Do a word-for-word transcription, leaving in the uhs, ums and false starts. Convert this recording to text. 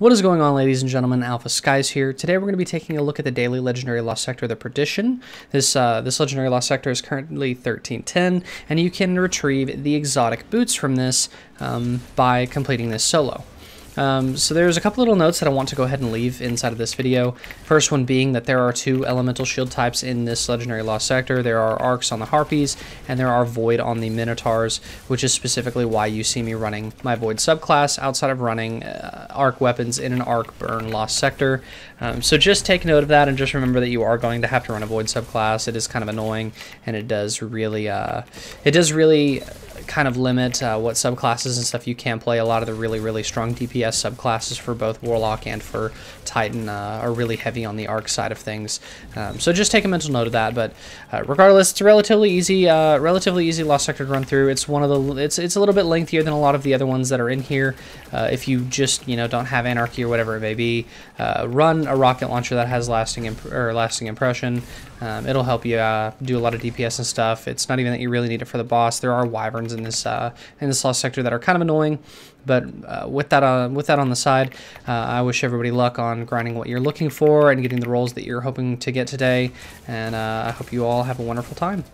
What is going on, ladies and gentlemen? AlphaSkys here. Today we're going to be taking a look at the daily legendary loss sector, the Perdition. This uh, this legendary loss sector is currently thirteen ten, and you can retrieve the exotic boots from this um, by completing this solo. Um, so there's a couple little notes that I want to go ahead and leave inside of this video. First one being that there are two elemental shield types in this legendary lost sector. There are arcs on the harpies and there are void on the minotaurs, which is specifically why you see me running my void subclass outside of running uh, arc weapons in an arc burn lost sector. Um, so just take note of that and just remember that you are going to have to run a void subclass. It is kind of annoying, and it does really, uh, it does really kind of limit uh, what subclasses and stuff you can play. A lot of the really, really strong D P S subclasses for both Warlock and for Titan uh, are really heavy on the arc side of things. Um, so just take a mental note of that. But uh, regardless, it's a relatively easy, uh, relatively easy lost sector to run through. It's one of the, it's it's a little bit lengthier than a lot of the other ones that are in here. Uh, if you just you know don't have Anarchy or whatever it may be, uh, run a rocket launcher that has lasting imp or lasting impression. Um, it'll help you uh, do a lot of D P S and stuff. It's not even that you really need it for the boss. There are wyverns in this uh, in this lost sector that are kind of annoying, but uh, with that uh, with that on the side, uh, I wish everybody luck on grinding what you're looking for and getting the roles that you're hoping to get today, and uh, I hope you all have a wonderful time.